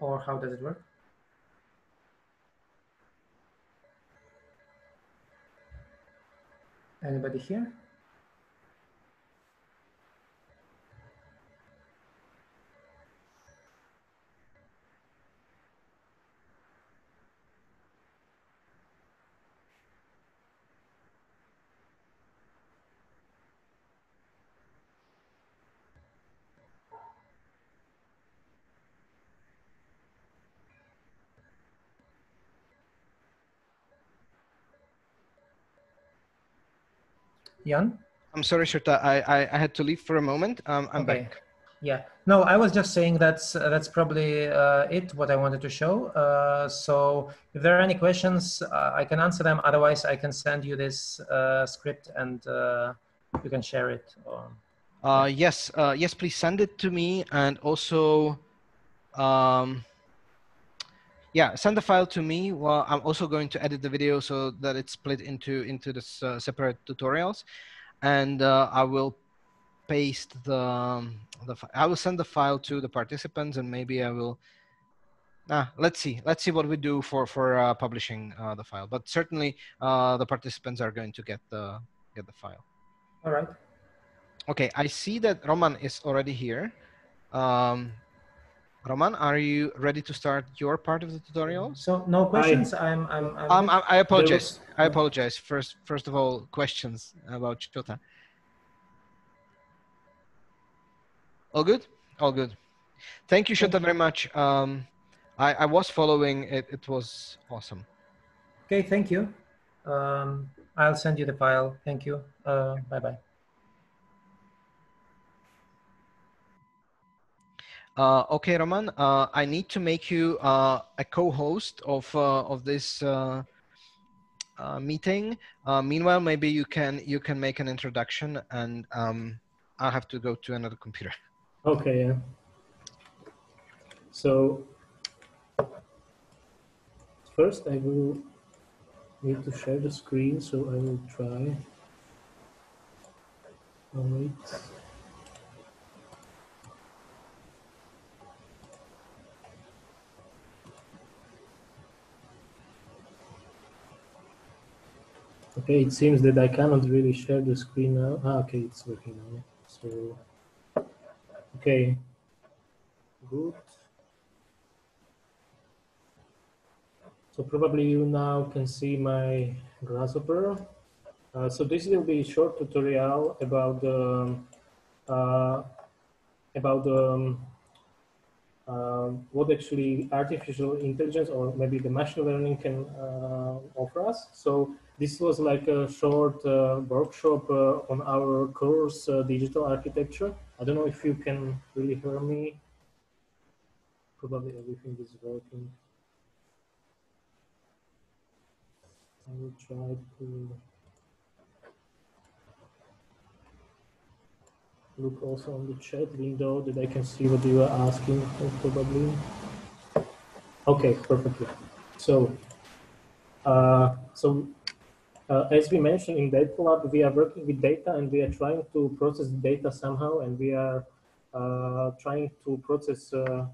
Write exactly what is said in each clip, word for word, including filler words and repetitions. or how does it work? Anybody here? Jan? I'm sorry, Shruta, I, I, I had to leave for a moment. Um, I'm okay. Back. Yeah, no, I was just saying that's, uh, that's probably uh, it, what I wanted to show. Uh, so if there are any questions, uh, I can answer them. Otherwise, I can send you this uh, script and uh, you can share it. Or... Uh, yes, uh, yes, please send it to me. And also, um, yeah, send the file to me. Well, I'm also going to edit the video so that it's split into into the uh, separate tutorials, and uh, I will paste the the I will send the file to the participants, and maybe I will. Ah, let's see, let's see what we do for for uh, publishing uh, the file. But certainly, uh, the participants are going to get the get the file. All right. Okay, I see that Roman is already here. Um, Roman, are you ready to start your part of the tutorial? So no questions. I, I'm, I'm, I'm um, I, I apologize. I apologize. First, first of all, questions about Shruta. All good. All good. Thank you, Shruta, very much. Um, I, I was following it. It was awesome. Okay. Thank you. Um, I'll send you the file. Thank you. Uh, bye bye. Uh, okay, Roman, uh, I need to make you uh, a co-host of, uh, of this uh, uh, meeting. Uh, meanwhile, maybe you can, you can make an introduction, and um, I'll have to go to another computer. Okay, yeah. So first I will need to share the screen, so I will try. All right. Okay, it seems that I cannot really share the screen now. Ah, okay, it's working now. So, okay, good. So probably you now can see my Grasshopper. Uh, so this will be a short tutorial about the uh, about the uh, what actually artificial intelligence, or maybe the machine learning, can uh, offer us. So this was like a short uh, workshop uh, on our course, uh, Digital Architecture. I don't know if you can really hear me. Probably everything is working. I will try to look also on the chat window that I can see what you are asking for, probably. Okay, perfectly. So, uh, so. Uh, as we mentioned in Data Lab, we are working with data, and we are trying to process data somehow, and we are uh, trying to process uh,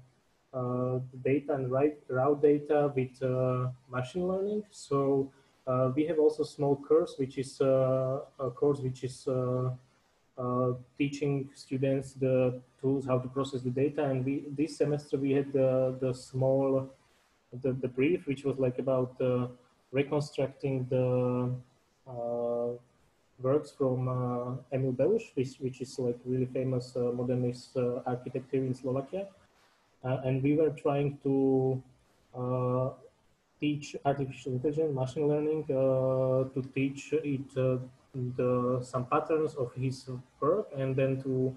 uh, data and write raw data with uh, machine learning. So uh, we have also small course, which is uh, a course which is uh, uh, teaching students the tools how to process the data. And we this semester we had the the small the the brief, which was like about Uh, reconstructing the uh, works from uh, Emil Belluš, which, which is like really famous uh, modernist uh, architecture in Slovakia. Uh, and we were trying to uh, teach artificial intelligence, machine learning, uh, to teach it uh, the, some patterns of his work, and then to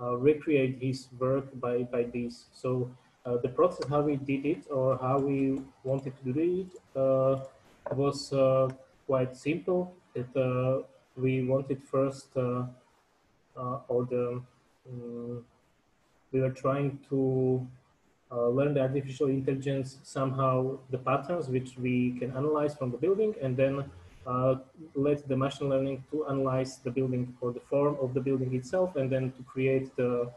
uh, recreate his work by, by these. So uh, the process, how we did it, or how we wanted to do it, uh, was uh, quite simple. That uh, we wanted first, uh, uh, or the um, we were trying to uh, learn the artificial intelligence somehow the patterns which we can analyze from the building, and then uh, let the machine learning to analyze the building or the form of the building itself, and then to create the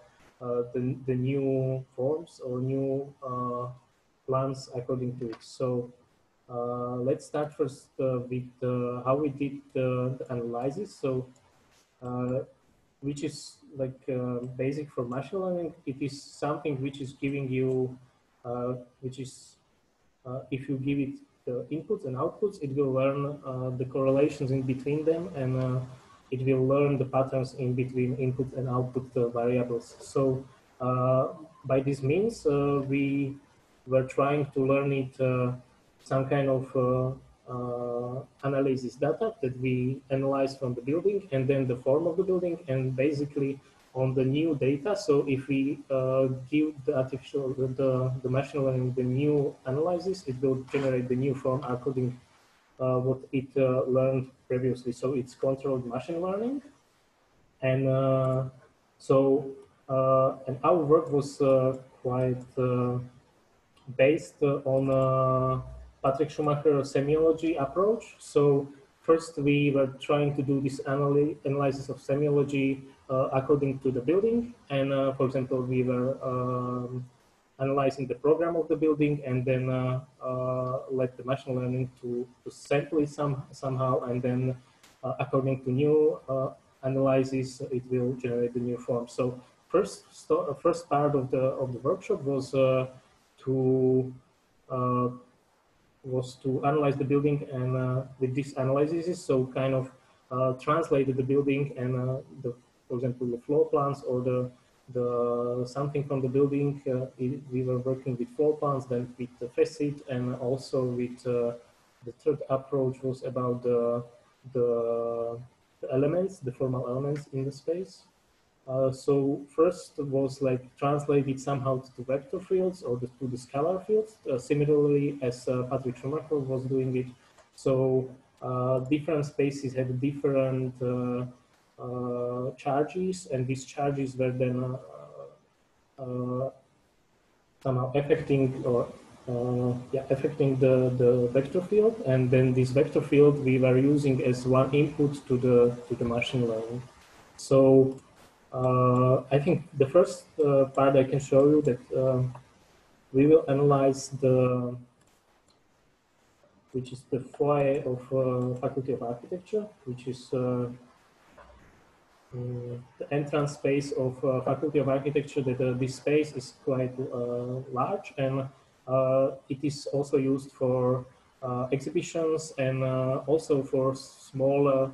uh, the, the new forms or new uh, plans according to it. So uh, let's start first uh, with uh, how we did uh, the analysis. So uh, which is like uh, basic for machine learning. It is something which is giving you, uh, which is uh, if you give it the inputs and outputs, it will learn uh, the correlations in between them, and uh, it will learn the patterns in between input and output uh, variables. So uh, by this means, uh, we were trying to learn it uh, some kind of uh, uh, analysis data that we analyze from the building, and then the form of the building, and basically on the new data. So if we uh, give the artificial, the, the machine learning the new analysis, it will generate the new form according Uh, what it uh, learned previously. So it's controlled machine learning. And uh, so uh, and our work was uh, quite uh, based uh, on uh, Patrick Schumacher semiology approach. So first we were trying to do this analy analysis of semiology uh, according to the building. And uh, for example, we were um, analyzing the program of the building, and then uh, uh, let the machine learning to, to sample it some, somehow, and then uh, according to new uh, analysis, it will generate the new form. So first, first part of the of the workshop was uh, to uh, was to analyze the building, and uh, with this analysis, so kind of uh, translated the building and uh, the, for example, the floor plans or the the something from the building. Uh, it, we were working with floor plans, then with the facade, and also with uh, the third approach was about the, the the elements, the formal elements in the space. Uh, so first was like translated somehow to vector fields or the, to the scalar fields, uh, similarly as uh, Patrick Schumacher was doing it. So uh, different spaces had different uh, Uh, charges, and these charges were then uh, uh, somehow affecting or uh, yeah, affecting the, the vector field, and then this vector field we were using as one input to the to the machine learning. So uh, I think the first uh, part I can show you that uh, we will analyze the which is the foyer of uh, Faculty of Architecture, which is uh, Uh, the entrance space of uh, Faculty of Architecture. That uh, this space is quite uh, large, and uh, it is also used for uh, exhibitions, and uh, also for smaller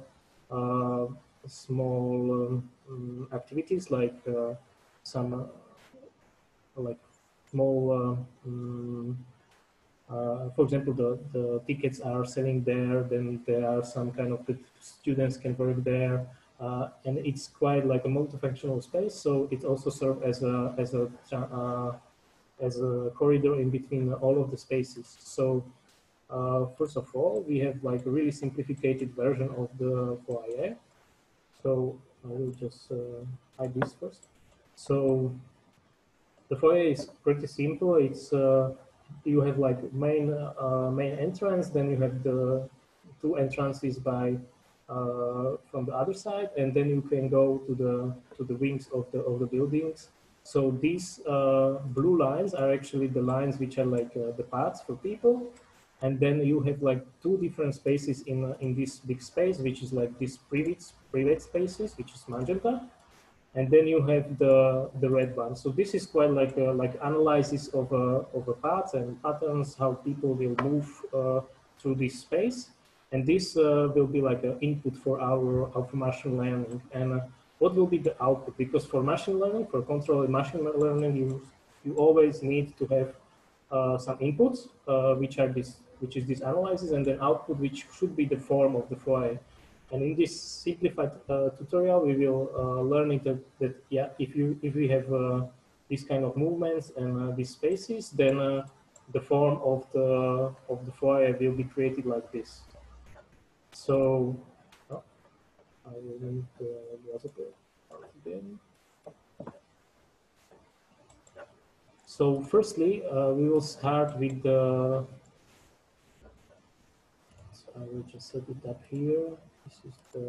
uh, small um, activities like uh, some uh, like small uh, um, Uh, for example, the, the tickets are selling there, then there are some kind of students can work there. Uh, and it's quite like a multifunctional space, so it also serves as a as a uh, as a corridor in between all of the spaces. So uh, first of all, we have like a really simplified version of the foyer. So I will just uh, hide this first. So the foyer is pretty simple. It's uh, you have like main uh, main entrance, then you have the two entrances by. Uh, from the other side, and then you can go to the to the wings of the of the buildings. So these uh, blue lines are actually the lines which are like uh, the paths for people, and then you have like two different spaces in uh, in this big space, which is like these private private spaces, which is magenta, and then you have the the red one. So this is quite like a, like analysis of a of a path and patterns how people will move uh, through this space. And this uh, will be like an input for our, our machine learning. And uh, what will be the output? Because for machine learning, for controlled machine learning, you you always need to have uh, some inputs, uh, which are this, which is this analysis, and then output, which should be the form of the foyer. And in this simplified uh, tutorial, we will uh, learn it that, that yeah, if you if we have uh, these kind of movements and uh, these spaces, then uh, the form of the of the foyer will be created like this. So, oh, I will need uh, the other bit. So, firstly, uh, we will start with the. So I will just set it up here. This is the.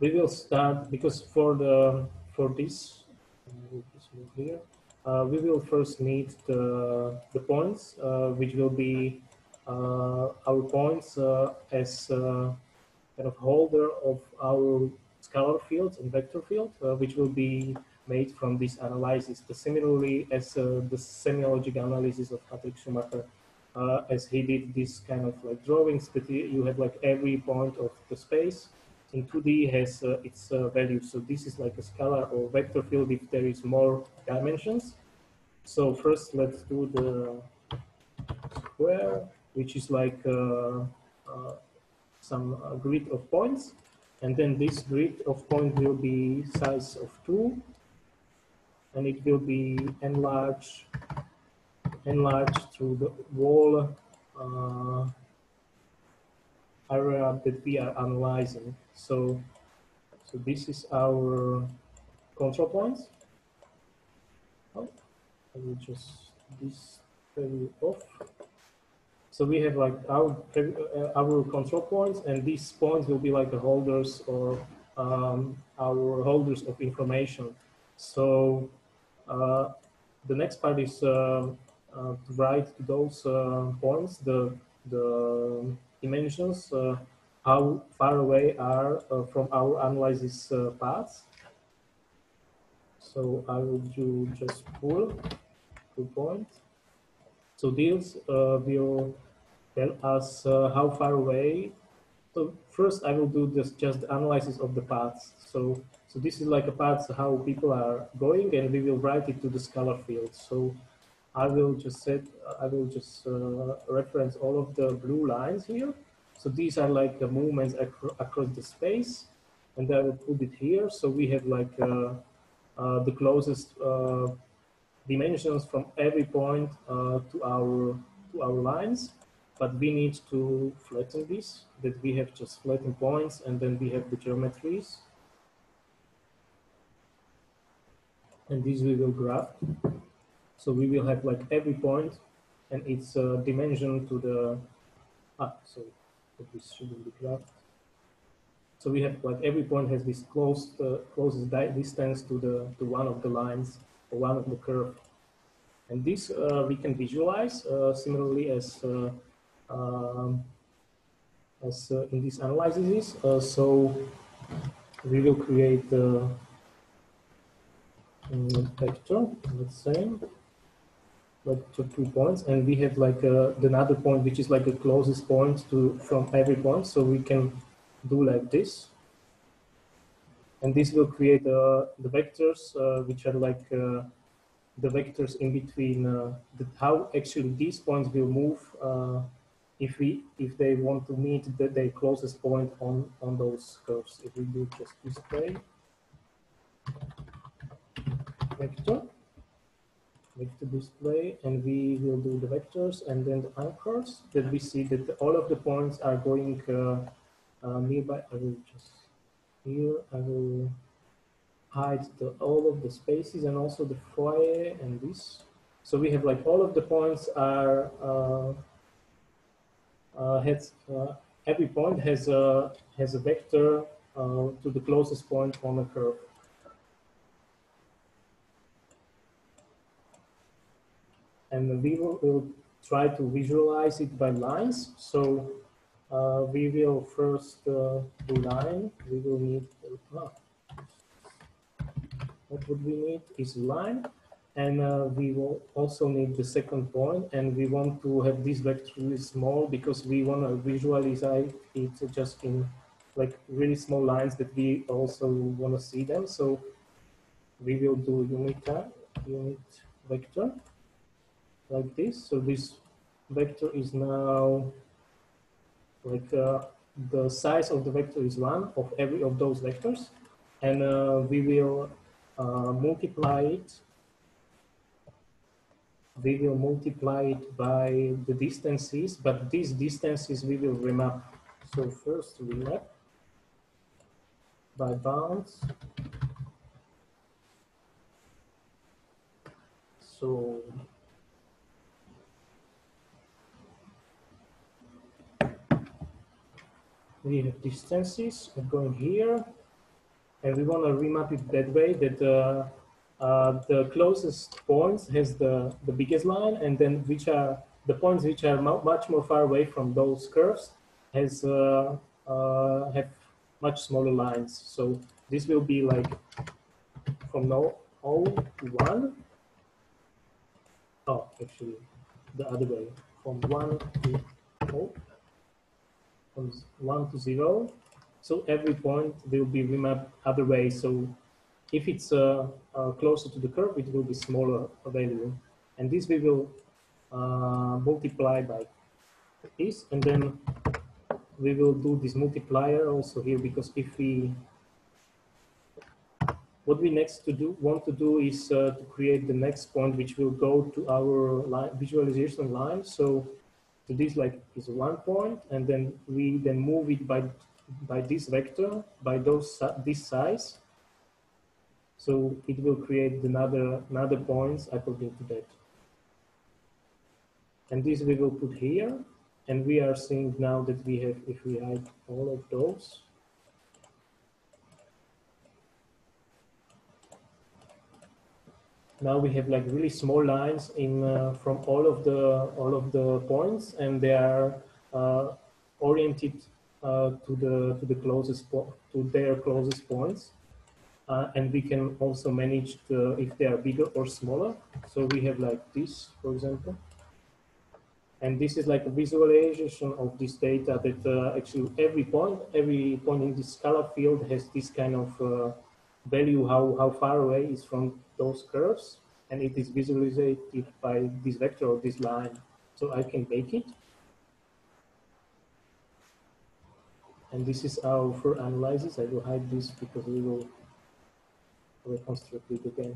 We will start because for the for this, I will just move here. uh, we will first need the, the points, uh, which will be uh, our points uh, as uh, kind of holder of our scalar field and vector field, uh, which will be made from this analysis. But similarly, as uh, the semiologic analysis of Patrick Schumacher, uh, as he did this kind of like drawings, that you have like every point of the space in two D has uh, its uh, value. So this is like a scalar or vector field if there is more dimensions. So first let's do the square, which is like uh, uh, some uh, grid of points. And then this grid of points will be size of two. And it will be enlarged, enlarged through the wall uh, area that we are analyzing. So, so this is our control points. Oh, I will just this value off. So we have like our uh, our control points, and these points will be like the holders or um, our holders of information. So. Uh, the next part is uh, uh, to write to those uh, points the, the dimensions, uh, how far away are uh, from our analysis uh, paths. So I will do just pull to point. So these uh, will tell us uh, how far away. So first I will do this just analysis of the paths. So. So this is like a path how people are going, and we will write it to the scalar field. So I will just set, I will just uh, reference all of the blue lines here. So these are like the movements acro across the space, and I will put it here. So we have like uh, uh, the closest uh, dimensions from every point uh, to our to our lines, but we need to flatten this. That we have just flattened points, and then we have the geometries. And this we will graph. So we will have like every point and its uh, dimension to the, ah, sorry, this shouldn't be graphed. So we have like every point has this close, uh, closest distance to the, to one of the lines or one of the curve. And this uh, we can visualize uh, similarly as, uh, um, as uh, in these analyses. Uh, so we will create the, uh, vector, let's say, but to two points, and we have like a, another point which is like the closest point to from every point, so we can do like this, and this will create uh, the vectors uh, which are like uh, the vectors in between uh, the, how actually these points will move uh, if we if they want to meet the, the closest point on on those curves. If we do just this way. Vector, vector display, and we will do the vectors and then the anchors that we see that all of the points are going uh, uh, nearby. I will just here, I will hide the, all of the spaces and also the foyer and this. So we have like all of the points are, uh, uh, has, uh, every point has a, has a vector uh, to the closest point on the curve. And we will, will try to visualize it by lines. So uh, we will first uh, do line. We will need, uh, what would we need is line. And uh, we will also need the second point. And we want to have this vector really small because we want to visualize it just in like really small lines that we also want to see them. So we will do unit, unit vector. Like this, so this vector is now like uh, the size of the vector is one of every of those vectors, and uh, we will uh, multiply it. We will multiply it by the distances, but these distances we will remap. So first we remap by bounds. So. We have distances going here, and we want to remap it that way that uh, uh, the closest points has the, the biggest line, and then which are the points which are mo much more far away from those curves has uh, uh, have much smaller lines. So this will be like from now on to one. Oh, actually, the other way, from one to oh, from one to zero. So every point will be remapped other way. So if it's uh, uh, closer to the curve, it will be smaller value. And this we will uh, multiply by this. And then we will do this multiplier also here, because if we, what we next to do want to do is uh, to create the next point, which will go to our line, visualization line. So, so this like is one point, and then we then move it by by this vector, by those this size, so it will create another another points according to that. And this we will put here, and we are seeing now that we have, if we hide all of those, now we have like really small lines in uh, from all of the all of the points, and they are uh, oriented Uh, to the to the closest to their closest points, uh, and we can also manage the, if they are bigger or smaller. So we have like this, for example, and this is like a visualization of this data that uh, actually every point, every point in this color field has this kind of uh, value, how how far away is from those curves, and it is visualized by this vector or this line. So I can make it. And this is our for analysis. I will hide this because we will reconstruct it again.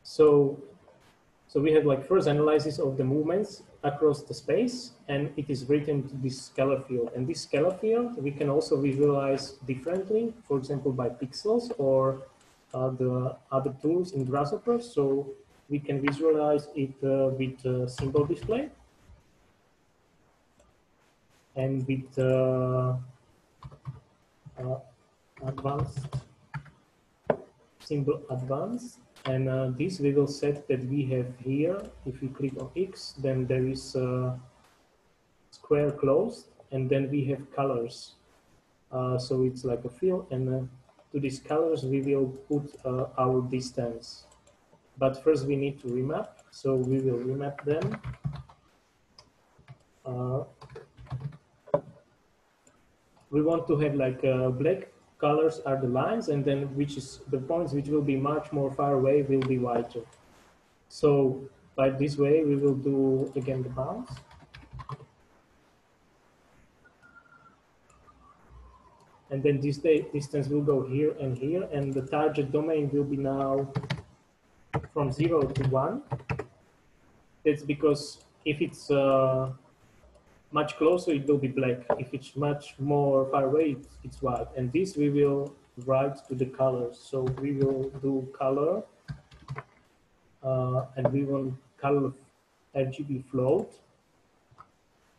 So, so we have like first analysis of the movements across the space, and it is written to this scalar field. And this scalar field we can also visualize differently, for example, by pixels or uh, the other tools in Grasshopper. So we can visualize it uh, with a simple display, and with uh, uh, advanced, symbol advanced. And uh, this we will set that we have here, if we click on X, then there is a square closed, and then we have colors. Uh, so it's like a field, and uh, to these colors we will put uh, our distance. But first we need to remap, so we will remap them. Uh, We want to have like uh, black colors are the lines, and then which is the points which will be much more far away will be whiter. So by this way we will do again the bounds. And then this distance will go here and here, and the target domain will be now from zero to one. That's because if it's uh, much closer, it will be black. If it's much more far away, it's white. And this we will write to the colors. So we will do color, uh, and we want color R G B float.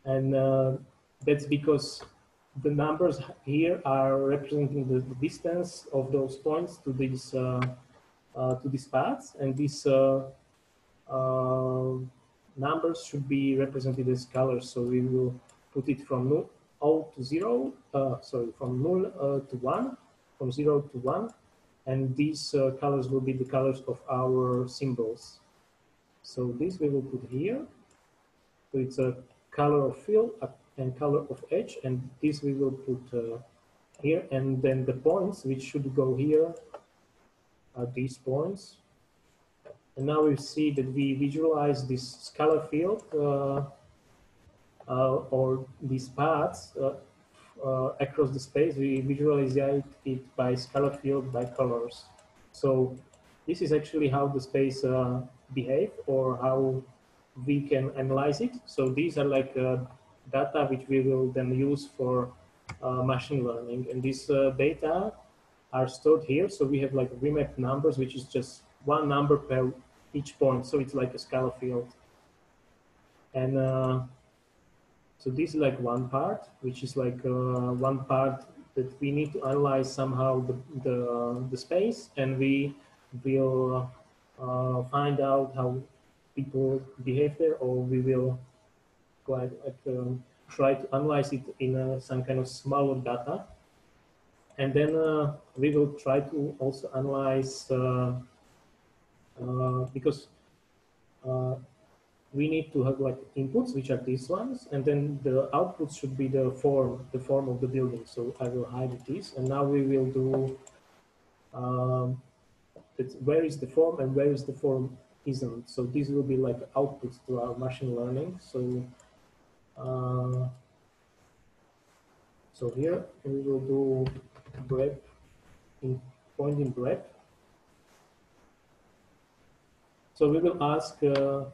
And uh, that's because the numbers here are representing the, the distance of those points to these uh, uh, to these paths, and this. Uh, uh, Numbers should be represented as colors, so we will put it from zero to zero. Uh, sorry, from null uh, to one, from zero to one, and these uh, colors will be the colors of our symbols. So this we will put here. So it's a color of fill and color of edge, and this we will put uh, here, and then the points which should go here are these points. And now we see that we visualize this scalar field uh, uh, or these paths uh, uh, across the space. We visualize it by scalar field, by colors. So this is actually how the space uh, behaves, or how we can analyze it. So these are like uh, data which we will then use for uh, machine learning. And this uh, data are stored here. So we have like remap numbers, which is just one number per each point, so it's like a scalar field. And uh, so this is like one part, which is like uh, one part that we need to analyze somehow the the, uh, the space, and we will uh, find out how people behave there, or we will quite, uh, try to analyze it in uh, some kind of smaller data. And then uh, we will try to also analyze, uh, uh, because uh, we need to have like inputs, which are these ones, and then the outputs should be the form, the form of the building. So I will hide these, and now we will do um, it's where is the form and where is the form isn't. So these will be like outputs to our machine learning. So uh, so here we will do breadth in point in breadth. So we will ask. Uh,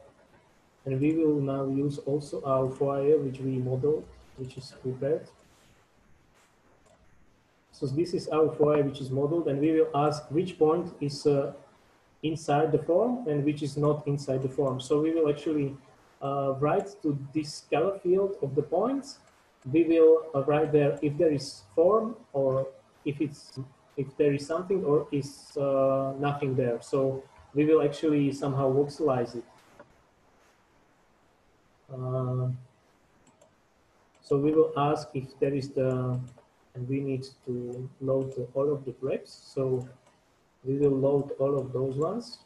And we will now use also our Fourier, which we modeled, which is prepared. So this is our Fourier, which is modeled, and we will ask which point is uh, inside the form and which is not inside the form. So we will actually uh, write to this scalar field of the points. We will uh, write there if there is form, or if it's if there is something, or is uh, nothing there. So we will actually somehow voxelize it. Uh, so we will ask if there is the, and we need to load all of the preps. So we will load all of those ones.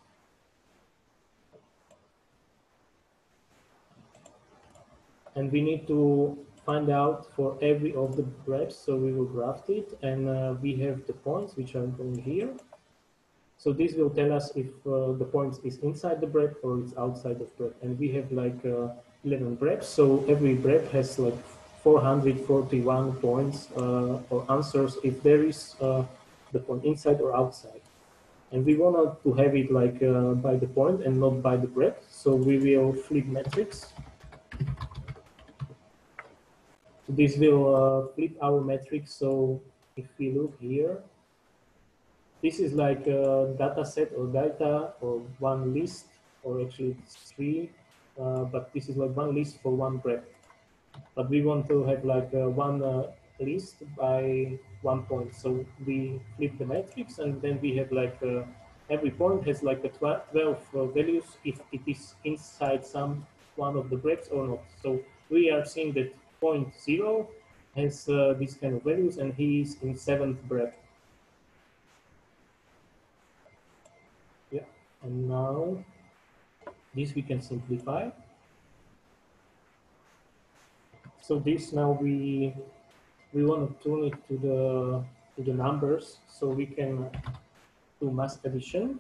And we need to find out for every of the preps. So we will graph it, and uh, we have the points which are going here. So this will tell us if uh, the point is inside the prep or it's outside of prep. And we have like uh, eleven preps, so every prep has like four hundred forty-one points uh, or answers if there is uh, the point inside or outside. And we want to have it like uh, by the point and not by the prep, so we will flip matrix. So this will uh, flip our matrix. So if we look here, this is like a data set or data or one list, or actually it's three. Uh, but this is like one list for one prep, but we want to have like uh, one uh, list by one point. So we flip the matrix, and then we have like uh, every point has like a twelve uh, values if it is inside some one of the preps or not. So we are seeing that point zero has uh, this kind of values, and he is in seventh prep. Yeah, and now this we can simplify. So this now we we want to tune it to the to the numbers, so we can do mass addition.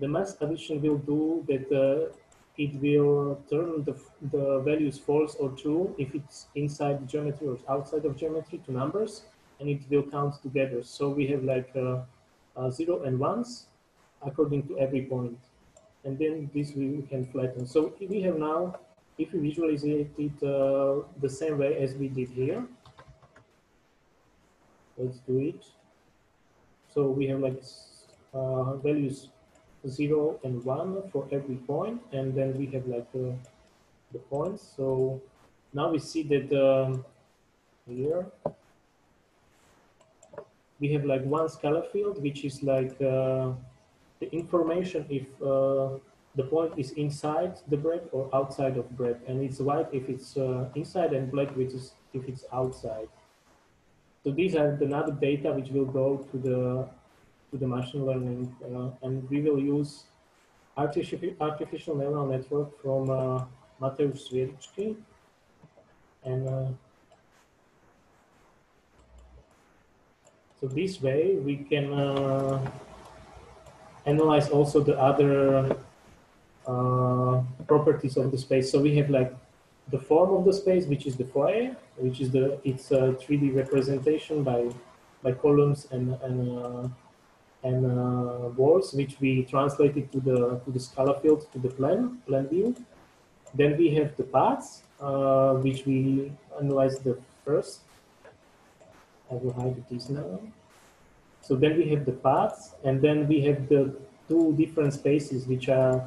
The mass addition will do that uh, it will turn the the values false or true if it's inside the geometry or outside of geometry to numbers, and it will count together. So we have like uh, uh, zero and ones according to every point. And then this we can flatten. So we have now, if we visualize it uh, the same way as we did here, let's do it. So we have like uh, values zero and one for every point, and then we have like uh, the points. So now we see that um, here we have like one scalar field, which is like uh, the information if uh, the point is inside the breadth or outside of breadth, and it's white if it's uh, inside and black which is if it's outside. So these are the other data which will go to the to the machine learning, uh, and we will use artificial artificial neural network from uh, Mateusz Świerczki, and uh, so this way we can. Uh, analyze also the other uh, properties of the space. So we have like the form of the space, which is the Fourier, which is the it's a three D representation by by columns and and uh, and uh, walls, which we translated to the to the scalar field, to the plan plan view. Then we have the paths, uh, which we analyzed the first. I will hide this now. So then we have the paths, and then we have the two different spaces, which are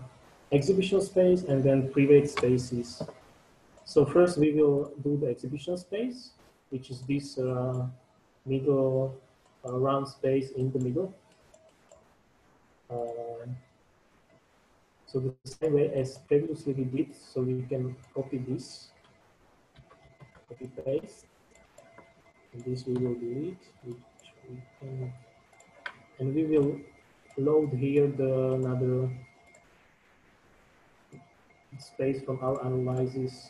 exhibition space and then private spaces. So first we will do the exhibition space, which is this uh, middle uh, round space in the middle. uh, so the same way as previously we did, so we can copy this, copy paste, and this we will delete, which we can, and we will load here the another space from our analysis.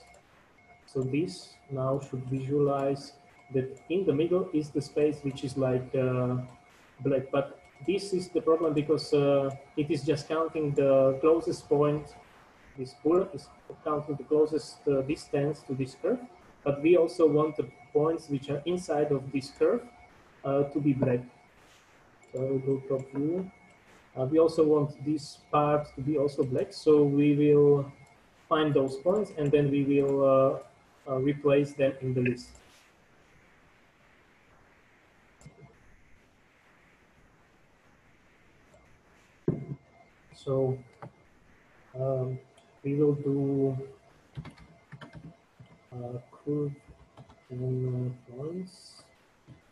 So this now should visualize that in the middle is the space which is like uh, black, but this is the problem because uh, it is just counting the closest point. This curve is counting the closest uh, distance to this curve, but we also want the points which are inside of this curve uh, to be black. So I will go top view. Uh, we also want this part to be also black, so we will find those points and then we will uh, uh, replace them in the list. So um, we will do uh, curve and points,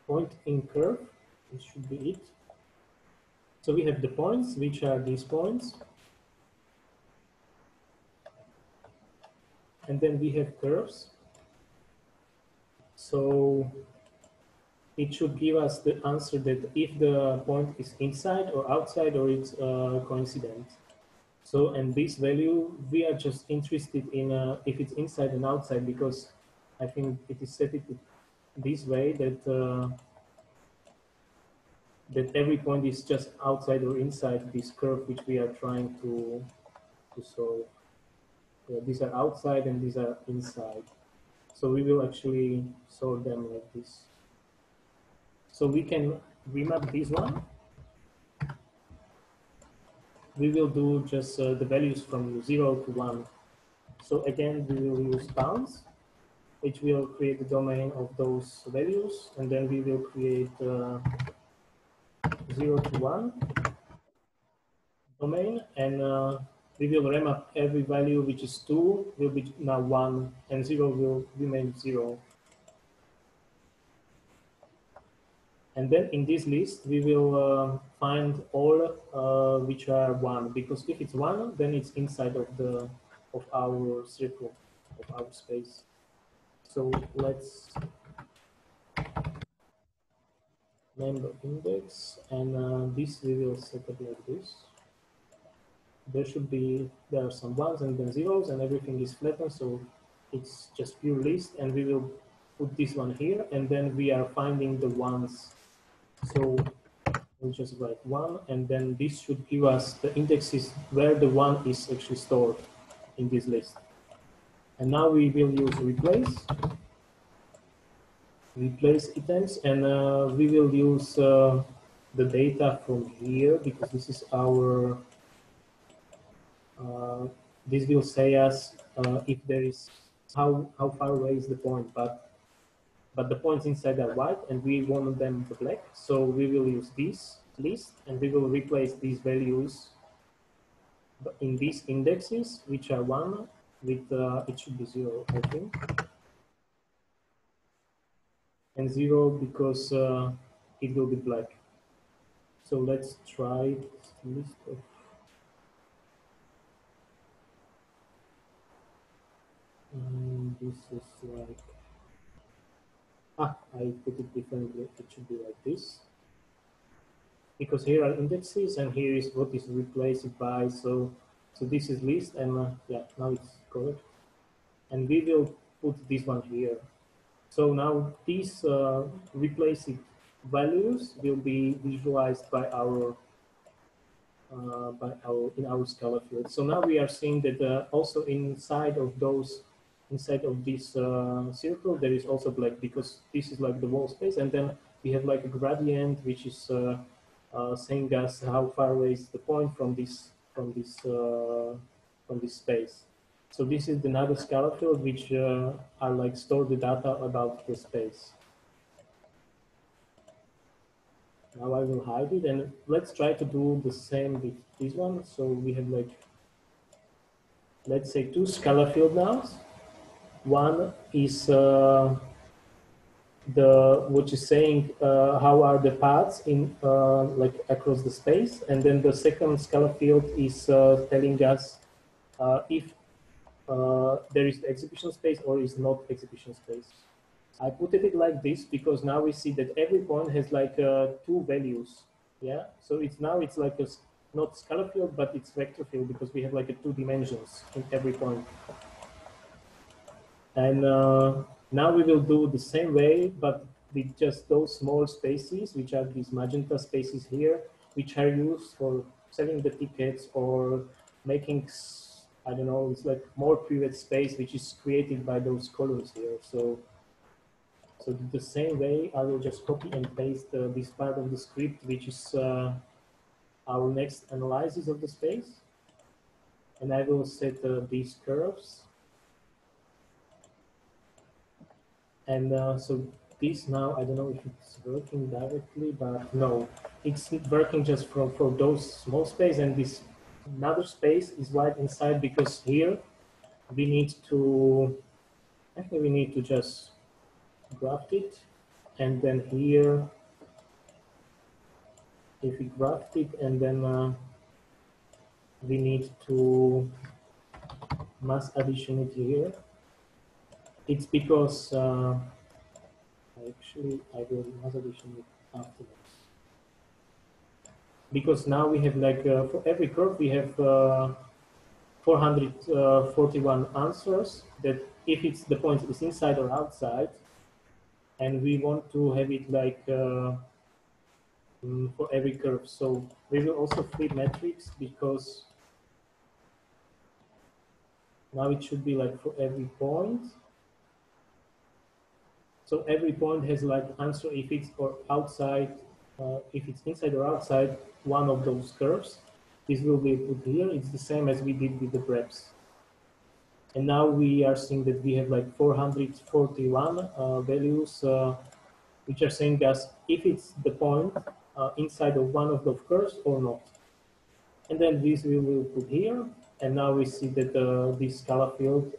point in curve, this should be it. So we have the points, which are these points. And then we have curves. So it should give us the answer that if the point is inside or outside or it's uh, coincident. So, and this value, we are just interested in uh, if it's inside and outside, because I think it is set it this way that uh, that every point is just outside or inside this curve which we are trying to, to solve. Yeah, these are outside and these are inside. So we will actually sort them like this. So we can remap this one. We will do just uh, the values from zero to one. So again, we will use bounds, which will create the domain of those values. And then we will create uh, zero to one domain, and uh, we will remap every value which is two will be now one, and zero will remain zero. And then in this list we will uh, find all uh, which are one, because if it's one, then it's inside of the of our circle, of our space. So let's name the index, and uh, this we will set up like this. There should be, there are some ones and then zeros, and everything is flattened, so it's just pure list, and we will put this one here, and then we are finding the ones. So we'll just write one, and then this should give us the indexes where the one is actually stored in this list. And now we will use replace. Replace items, and uh, we will use uh, the data from here, because this is our uh, this will say us uh, if there is how how far away is the point, but but the points inside are white and we want them to black, so we will use this list and we will replace these values in these indexes which are one with uh, it should be zero, I think. And zero because uh, it will be black. So let's try this list of. Um, this is like. Ah, I put it differently. It should be like this. Because here are indexes and here is what is replaced by. So, so this is list, and uh, yeah, now it's correct. And we will put this one here. So now these uh, replaced values will be visualized by our, uh, by our in our scalar field. So now we are seeing that uh, also inside of those, inside of this uh, circle, there is also black, because this is like the wall space, and then we have like a gradient which is uh, uh, saying us how far away is the point from this from this uh, from this space. So this is another scalar field which uh, are like store the data about the space. Now I will hide it, and let's try to do the same with this one. So we have like, let's say two scalar field now. One is uh, the what you're saying, uh, how are the paths in uh, like across the space, and then the second scalar field is uh, telling us uh, if uh, there is exhibition space or is not exhibition space. I put it like this because now we see that every point has like uh, two values. Yeah, so it's now it's like a not scalar field, but it's vector field because we have like a two dimensions in every point. And uh, now we will do the same way, but with just those small spaces, which are these magenta spaces here, which are used for selling the tickets or making, I don't know, it's like more private space, which is created by those colors here. So, so the same way, I will just copy and paste uh, this part of the script, which is uh, our next analysis of the space. And I will set uh, these curves. And uh, so this now, I don't know if it's working directly, but no, it's working just for, for those small space, and this another space is right inside because here we need to, I think we need to just graph it. And then here, if we graph it, and then uh, we need to mass addition it here. It's because uh, actually I will mass addition it afterwards. Because now we have like uh, for every curve we have uh, four hundred forty-one answers that if it's the point is inside or outside, and we want to have it like uh, for every curve. So we will also free metrics because now it should be like for every point. So every point has like answer if it's or outside, uh, if it's inside or outside one of those curves. This will be put here. It's the same as we did with the preps. And now we are seeing that we have like four hundred forty-one uh, values, uh, which are saying us if it's the point uh, inside of one of those curves or not. And then this we will put here. And now we see that uh, this scalar field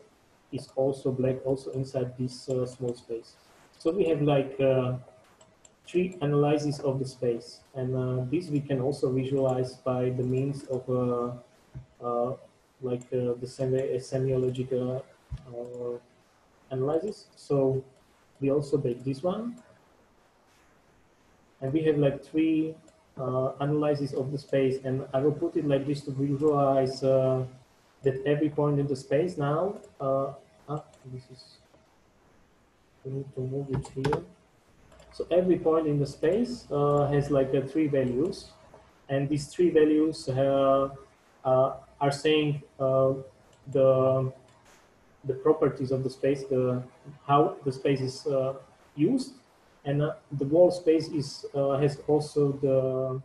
is also black, also inside this uh, small space. So we have like uh, three analyses of the space, and uh, this we can also visualize by the means of uh, uh, like uh, the semi semiological uh, analysis. So we also make this one, and we have like three uh, analyses of the space. And I will put it like this to visualize uh, that every point in the space now. Uh, ah, this is. We need to move it here. So every point in the space uh, has like a three values, and these three values uh, uh, are saying uh, the the properties of the space, the how the space is uh, used, and uh, the wall space is uh, has also the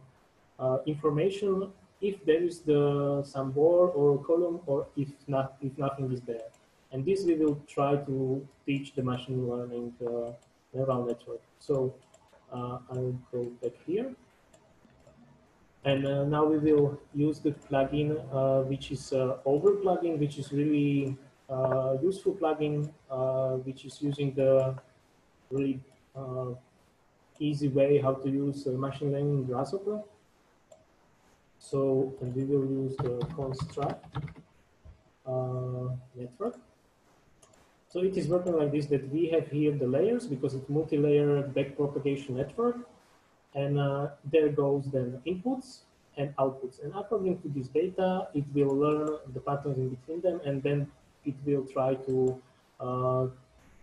uh, information if there is the some wall or column, or if not if nothing is there. And this we will try to teach the machine learning uh, neural network. So uh, I will go back here. And uh, now we will use the plugin, uh, which is uh, Over plugin, which is really uh, useful plugin, uh, which is using the really uh, easy way how to use uh, machine learning in Grasshopper. So and we will use the construct uh, network. So it is working like this, that we have here the layers because it's multi-layer backpropagation network, and uh, there goes then inputs and outputs. And according to this data, it will learn the patterns in between them, and then it will try to uh,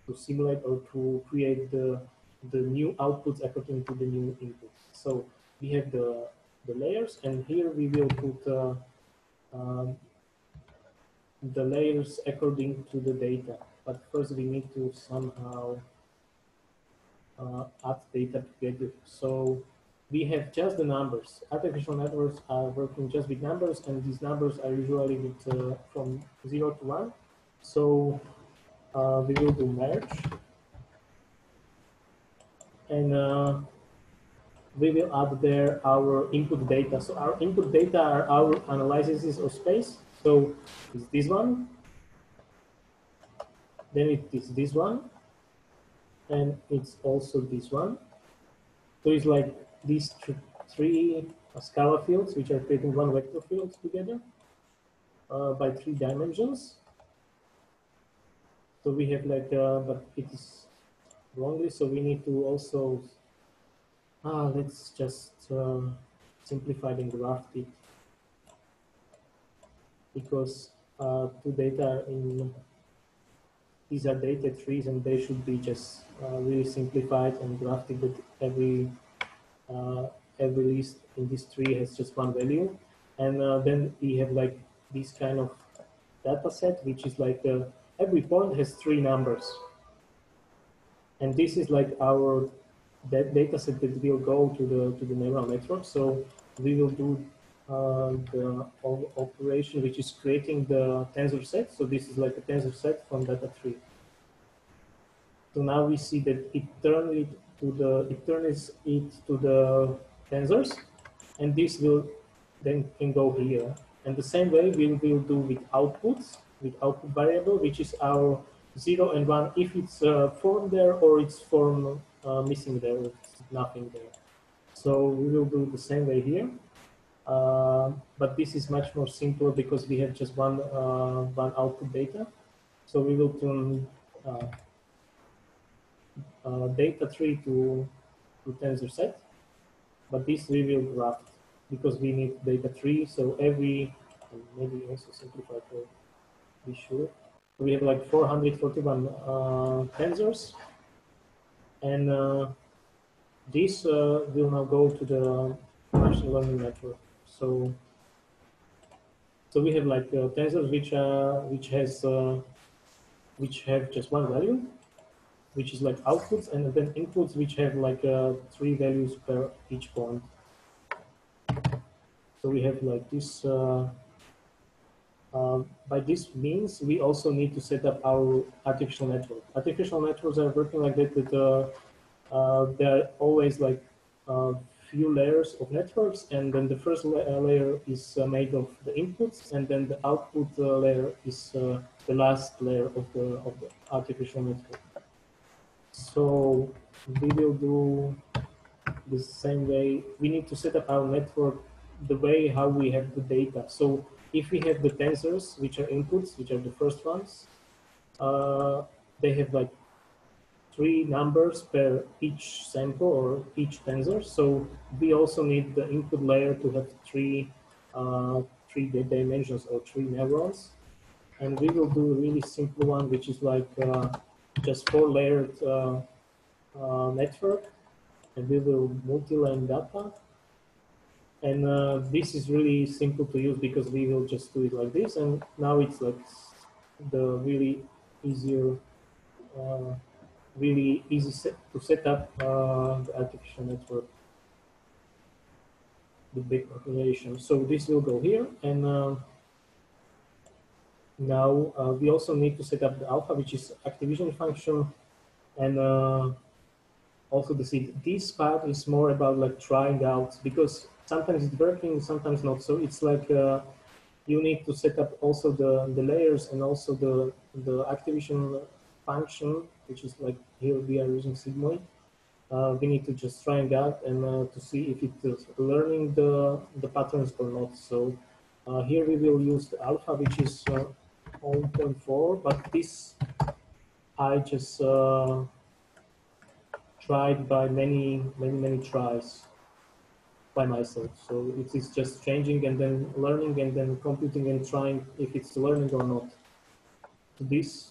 to simulate or to create the the new outputs according to the new inputs. So we have the the layers, and here we will put uh, um, the layers according to the data. But first, we need to somehow uh, add data together. So we have just the numbers. Artificial networks are working just with numbers, and these numbers are usually with, uh, from zero to one. So uh, we will do merge, and uh, we will add there our input data. So our input data are our analyses of space. So it's this one. Then it is this one, and it's also this one. So it's like these three scalar fields, which are creating one vector field together uh, by three dimensions. So we have like, uh, but it is wrongly, so we need to also, ah, let's just um, simplify and graph it, because uh, two data in, these are data trees and they should be just uh, really simplified and graphed, but every, uh, every list in this tree has just one value. And uh, then we have like this kind of data set, which is like the, every point has three numbers. And this is like our that data set that will go to the, to the neural network. So we will do uh, the operation, which is creating the tensor set. So this is like a tensor set from data tree. So now we see that it turns it to the, it turns it to the tensors, and this will then can go here. And the same way we will do with outputs, with output variable, which is our zero and one, if it's uh, form there or it's form uh, missing there, nothing there. So we will do the same way here, uh, but this is much more simpler because we have just one uh, one output data. So we will turn uh, uh, data tree to, to tensor set, but this we will graph because we need data tree. So every, maybe also simplify to be sure. We have like four hundred forty-one uh, tensors, and uh, this uh, will now go to the machine learning network. So, so we have like uh, tensors which uh, which has uh, which have just one value, which is like outputs, and then inputs which have like uh, three values per each point. So we have like this. Uh, Uh, by this means, we also need to set up our artificial network. Artificial networks are working like that, that uh, uh, there are always like a uh, few layers of networks, and then the first la layer is uh, made of the inputs, and then the output uh, layer is uh, the last layer of the, of the artificial network. So we will do the same way. We need to set up our network the way how we have the data. So if we have the tensors, which are inputs, which are the first ones, uh, they have like three numbers per each sample or each tensor. So we also need the input layer to have three, uh, three dimensions or three neurons. And we will do a really simple one, which is like uh, just four layered uh, uh, network. And we will multi-lane data. And uh, this is really simple to use because we will just do it like this. And now it's like the really easier, uh, really easy set to set up uh, the artificial network, the big population. So this will go here. And uh, now uh, we also need to set up the alpha, which is activation function. And uh, also the seed. This part is more about like trying out, because sometimes it's working, sometimes not. So it's like uh, you need to set up also the, the layers and also the, the activation function, which is like here we are using sigmoid. Uh, we need to just try it out and uh, to see if it's learning the, the patterns or not. So uh, here we will use the alpha, which is uh, zero point four, but this I just uh, tried by many, many, many tries. By myself. So it is just changing and then learning and then computing and trying if it's learning or not. This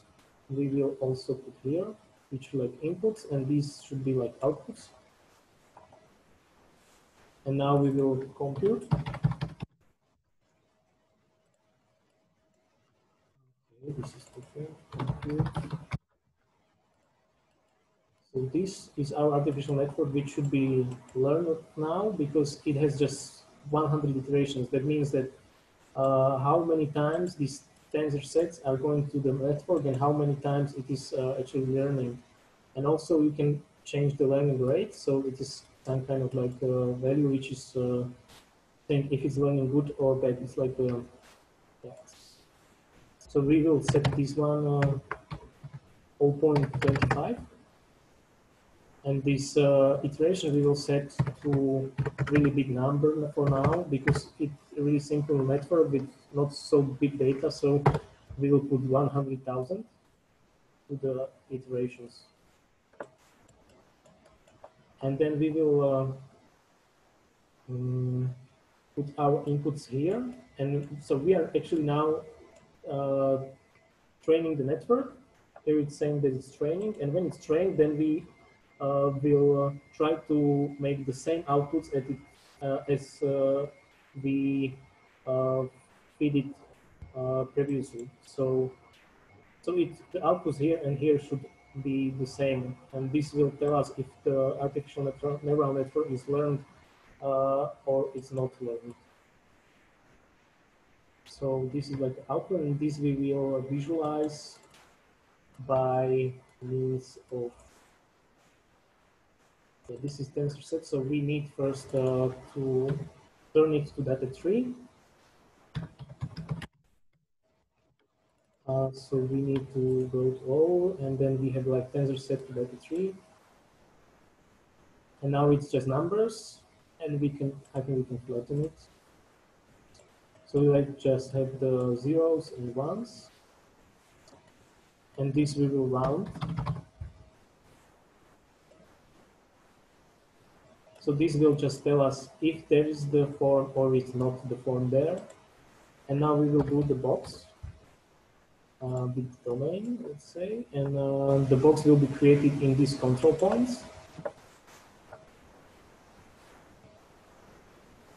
we will also put here, which like inputs, and these should be like outputs. And now we will compute. Okay, this is okay. So this is our artificial network, which should be learned now because it has just one hundred iterations. That means that uh, how many times these tensor sets are going to the network and how many times it is uh, actually learning. And also you can change the learning rate. So it is some kind of like a value, which is uh, think if it's learning good or bad. It's like, uh, yeah. So we will set this one uh, zero point two five. And this uh, iteration we will set to really big number for now, because it's a really simple network with not so big data. So we will put one hundred thousand to the iterations. And then we will uh, um, put our inputs here. And so we are actually now uh, training the network. Here it's saying that it's training. And when it's trained, then we Uh, we'll uh, try to make the same outputs as, it, uh, as uh, we uh, feed it uh, previously. So, so it, the outputs here and here should be the same, and this will tell us if the artificial network, neural network is learned uh, or it's not learned. So this is like the output, and this we will visualize by means of. So this is tensor set, so we need first uh, to turn it to data tree. Uh, so we need to go to all, and then we have like tensor set to data tree. And now it's just numbers, and we can, I think we can flatten it. So we like just have the zeros and ones. And this we will round. So this will just tell us if there is the form or it's not the form there. And now we will do the box uh, with domain, let's say. And uh, the box will be created in these control points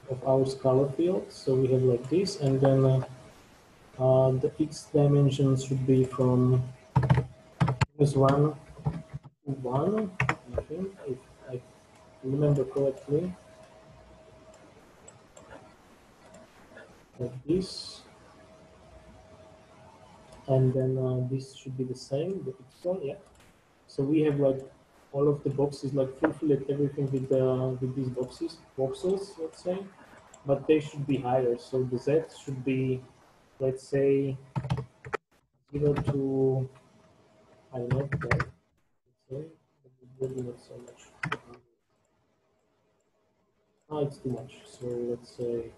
of our scalar field. So we have like this. And then uh, uh, the X dimensions should be from minus one to one, I think. If remember correctly, like this, and then uh, this should be the same, the one, yeah. So we have like all of the boxes, like fulfilled everything with uh, with these boxes, voxels, let's say, but they should be higher. So the Z should be, let's say, zero to, I don't know, let's say, maybe not so much. Oh, it's too much, so let's say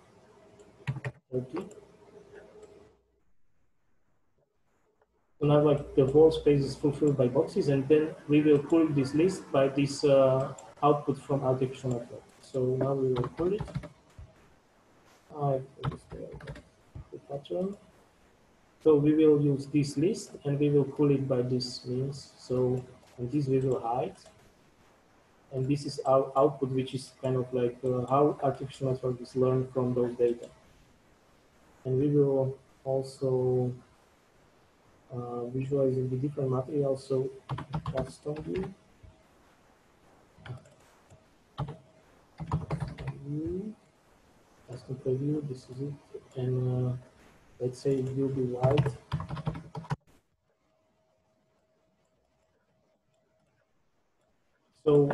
thirty. So now like the whole space is fulfilled by boxes, and then we will pull this list by this uh, output from artificial network. So now we will pull it. I the pattern. So we will use this list and we will pull it by this means. So and this we will hide. And this is our output, which is kind of like uh, how artificial network is learned from those data. And we will also uh, visualize the different materials. So custom view. Custom preview, this is it. And uh, let's say it will be white. So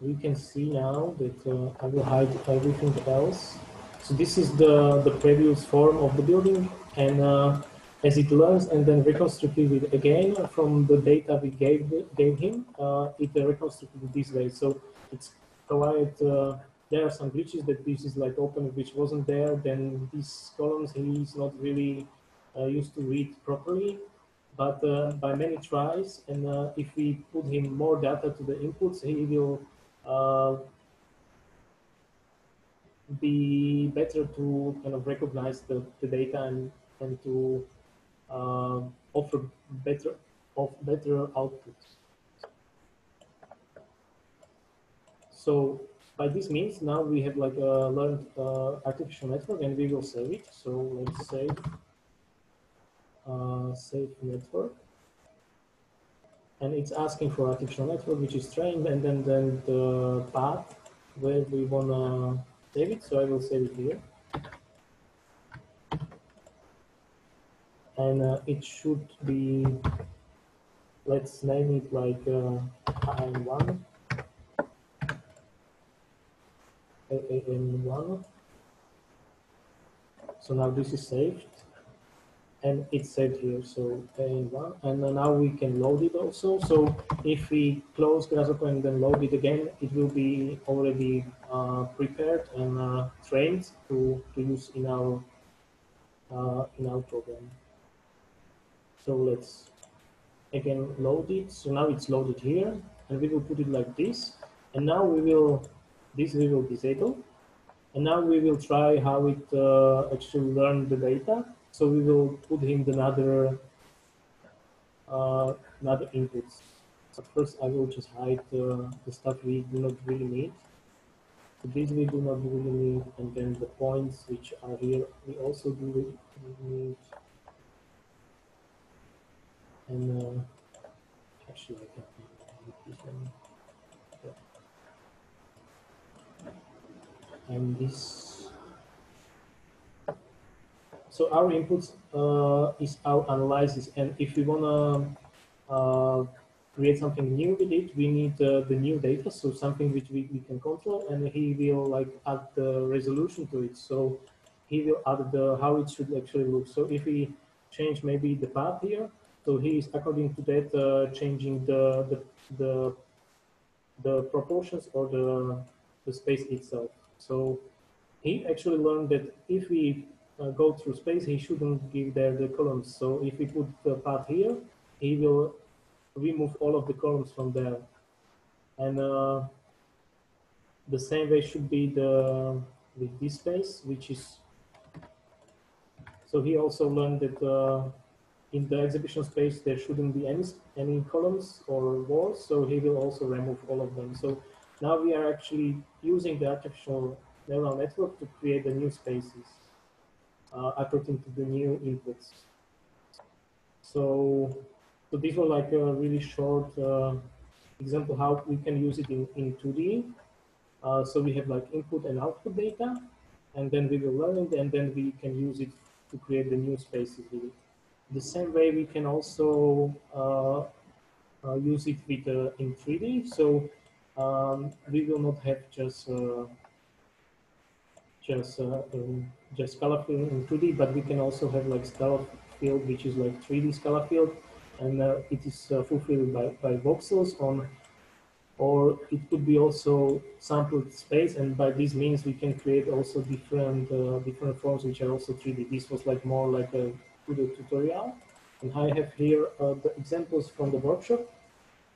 we can see now that uh, I will hide everything else. So this is the, the previous form of the building. And uh, as it learns and then reconstructed it again from the data we gave, gave him, uh, it reconstructed it this way. So it's quite, uh, there are some glitches that this is like open, which wasn't there. Then these columns he is not really uh, used to read properly. But uh, by many tries, and uh, if we put him more data to the inputs, he will uh, be better to kind of recognize the, the data and, and to uh, offer better, of better outputs. So by this means, now we have like a learned uh, artificial network, and we will save it. So let's save. Uh, save network, and it's asking for artificial network, which is trained, and then then the path where we wanna save it. So I will save it here, and uh, it should be. Let's name it like A M one. A M one. So now this is saved. and it's saved here. So one, and then now we can load it also. So if we close Grasshopper and then load it again, it will be already uh, prepared and uh, trained to, to use in our uh, in our program. So let's again load it. So now it's loaded here, and we will put it like this. And now we will this we will disable. And now we will try how it uh, actually learned the data. So we will put in another uh, another inputs. But first, I will just hide uh, the stuff we do not really need. So this we do not really need, and then the points which are here we also do really need. And uh, actually, I can do this one. And this, so our inputs uh, is our analysis, and if we wanna uh, create something new with it, we need uh, the new data, so something which we, we can control, and he will like add the resolution to it. So he will add the how it should actually look. So if we change maybe the path here, so he is according to that uh, changing the the the the proportions or the the space itself. So he actually learned that if we uh, go through space, he shouldn't give there the columns. So if we put the path here, he will remove all of the columns from there. And uh, the same way should be the with this space, which is. So he also learned that uh, in the exhibition space there shouldn't be any any columns or walls. So he will also remove all of them. So. Now we are actually using the artificial neural network to create the new spaces uh, according to the new inputs. So, so this was like a really short uh, example how we can use it in, in two D. Uh, so we have like input and output data, and then we will learn it, and then we can use it to create the new spaces with it. The same way we can also uh, uh, use it with uh, in three D. So. Um, we will not have just uh, just uh, um, just scalar field in two D, but we can also have like scalar field, which is like three D scalar field, and uh, it is uh, fulfilled by, by voxels on, or it could be also sampled space, and by these means we can create also different uh, different forms which are also three D. This was like more like a tutorial, and I have here uh, the examples from the workshop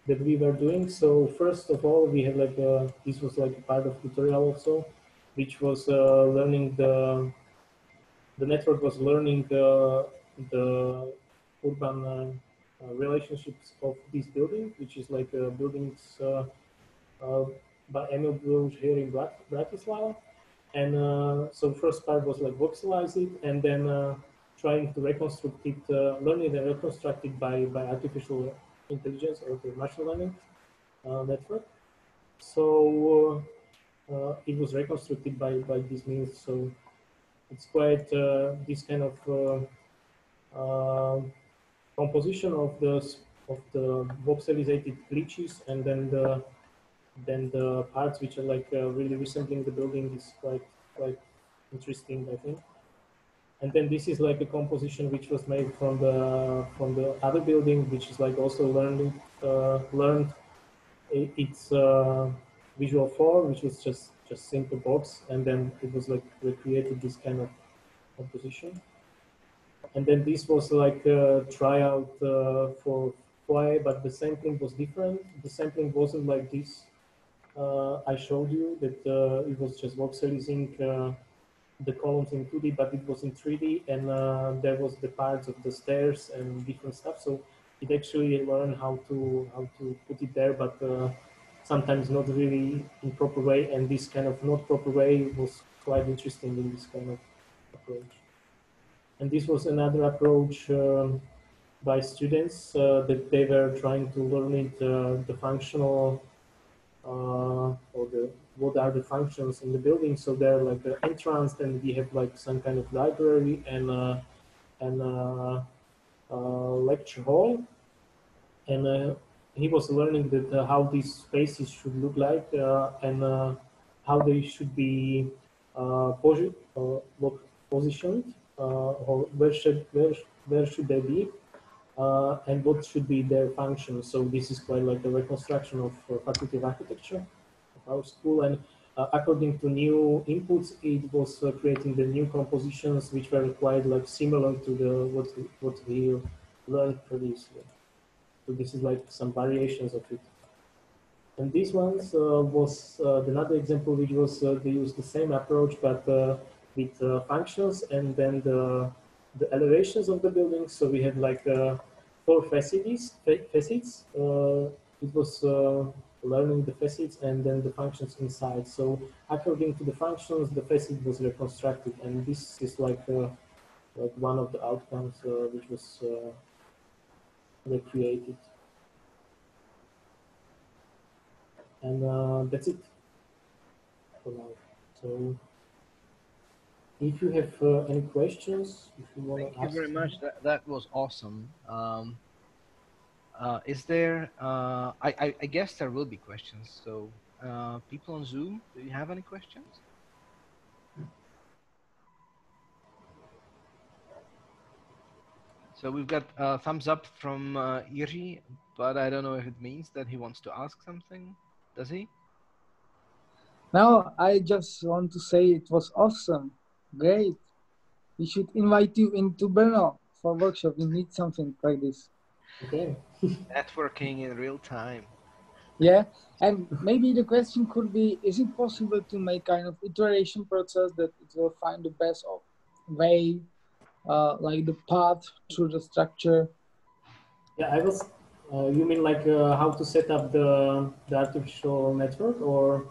that we were doing. So first of all, we had like a, this was like a part of tutorial also, which was uh, learning the the network was learning the the urban uh, uh, relationships of this building, which is like uh, buildings uh, uh, by Emil Belluš here in Bratislava. And uh, so first part was like voxelize it, and then uh, trying to reconstruct it, uh, learning and reconstruct it by by artificial intelligence or the machine learning uh, network. So uh, uh, it was reconstructed by by these means. So it's quite uh, this kind of uh, uh, composition of the of the voxelizated glitches, and then the then the parts which are like uh, really resembling the building is quite quite interesting, I think. And then this is like a composition which was made from the from the other building, which is like also learning uh, learned its uh, visual form, which was just just simple box, and then it was like recreated this kind of composition. And then this was like a tryout uh, for F O I, but the sampling was different. The sampling wasn't like this. Uh, I showed you that uh, it was just voxelizing. Uh, the columns in two D, but it was in three D, and uh, there was the parts of the stairs and different stuff. So it actually learned how to how to put it there, but uh, sometimes not really in proper way, and this kind of not proper way was quite interesting in this kind of approach. And this was another approach um, by students uh, that they were trying to learn it, uh, the functional uh, or the what are the functions in the building. So they're like an entrance, and we have like some kind of library and uh, and uh, uh, lecture hall. And uh, he was learning that uh, how these spaces should look like uh, and uh, how they should be uh, posi uh, positioned. uh, where should where where should they be, uh, and what should be their function. So this is quite like a reconstruction of uh, Faculty of Architecture of our school, and uh, according to new inputs, it was uh, creating the new compositions which were quite like similar to the what what we learned previously. So this is like some variations of it. And these ones uh, was uh, another example which was uh, they used the same approach but uh, with uh, functions and then the, the elevations of the building. So we had like uh, four facets. facets. Uh, it was uh, learning the facets and then the functions inside. So according to the functions, the facet was reconstructed, and this is like uh, like one of the outcomes uh, which was uh, recreated. And uh, that's it for now. So, if you have uh, any questions, if you want to ask. Thank you very much. That, that was awesome. Um, uh, is there? Uh, I, I I guess there will be questions. So, uh, people on Zoom, do you have any questions? So we've got a thumbs up from uh, Iri, but I don't know if it means that he wants to ask something. Does he? No, I just want to say it was awesome. Great. We should invite you into Brno for workshop. We need something like this. Okay. Networking in real time. Yeah. And maybe the question could be, is it possible to make kind of iteration process that it will find the best way, uh, like the path through the structure? Yeah, I was... Uh, you mean like uh, how to set up the, the artificial network, or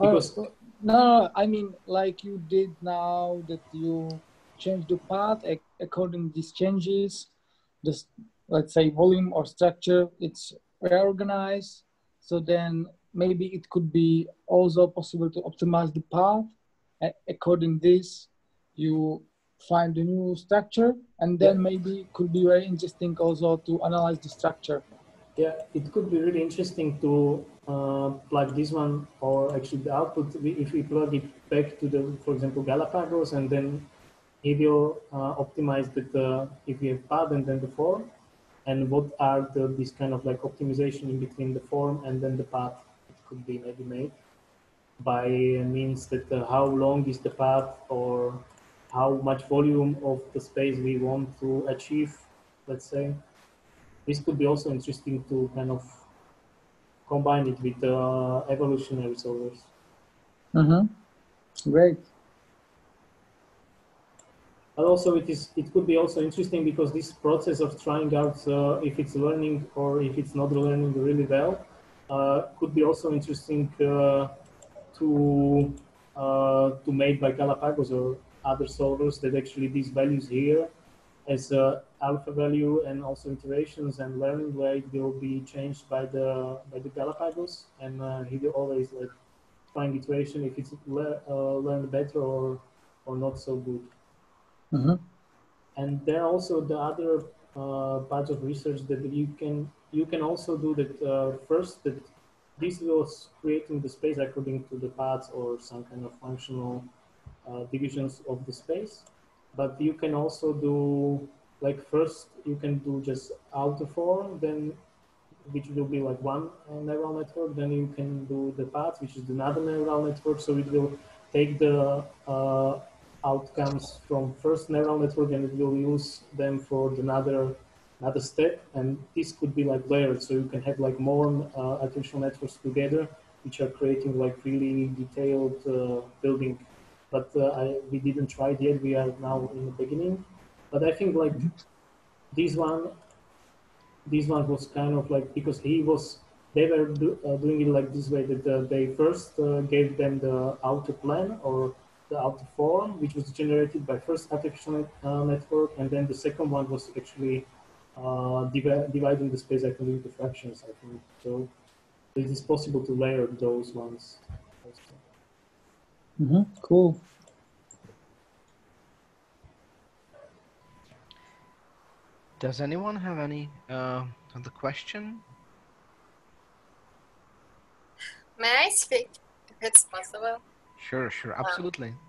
because oh, no, no, I mean like you did now that you change the path ac according to these changes, this let's say volume or structure, it's reorganized. So then maybe it could be also possible to optimize the path, and according to this you find a new structure, and then yeah. Maybe it could be very interesting also to analyze the structure. Yeah, it could be really interesting to uh, plug this one, or actually the output, if we plug it back to the, for example, Galapagos, and then it will uh, optimize that uh, if we have path and then the form, and what are the, this kind of like optimization in between the form and then the path. It could be maybe made by means that uh, how long is the path, or how much volume of the space we want to achieve, let's say. This could be also interesting to kind of combine it with uh, evolutionary solvers. Mm-hmm. Great. But also it is, it could be also interesting because this process of trying out uh, if it's learning or if it's not learning really well, uh, could be also interesting uh, to, uh, to make by Galapagos or other solvers, that actually these values here as uh, alpha value and also iterations and learning rate will be changed by the by the Galapagos, and uh, he will always like find iteration if it's le uh, learned better or or not so good. Mm-hmm. And then also the other uh, part of research that you can you can also do that uh, first, that this was creating the space according to the paths or some kind of functional Uh, divisions of the space, but you can also do like first you can do just outer form, then which will be like one uh, neural network, then you can do the path, which is another neural network, so it will take the uh, outcomes from first neural network and it will use them for another another step, and this could be like layered, so you can have like more uh, artificial networks together which are creating like really detailed uh, building. But uh, I, we didn't try it yet. We are now in the beginning. But I think like this one, this one was kind of like, because he was, they were do, uh, doing it like this way, that uh, they first uh, gave them the outer plan or the outer form, which was generated by first artificial uh, network. And then the second one was actually uh, div dividing the space according to fractions, I think. So it is possible to layer those ones also. Mm-hmm. Cool. Does anyone have any uh, other question? May I speak if it's possible? Sure, sure, absolutely. Um,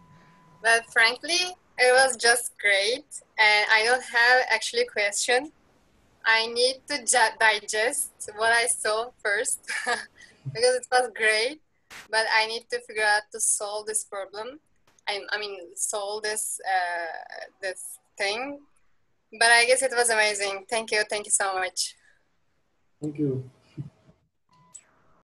well, frankly, It was just great, and I don't have actually question. I need to digest what I saw first because it was great, but I need to figure out to solve this problem. I, I mean, solve this uh, this thing. But I guess it was amazing. Thank you. Thank you so much. Thank you.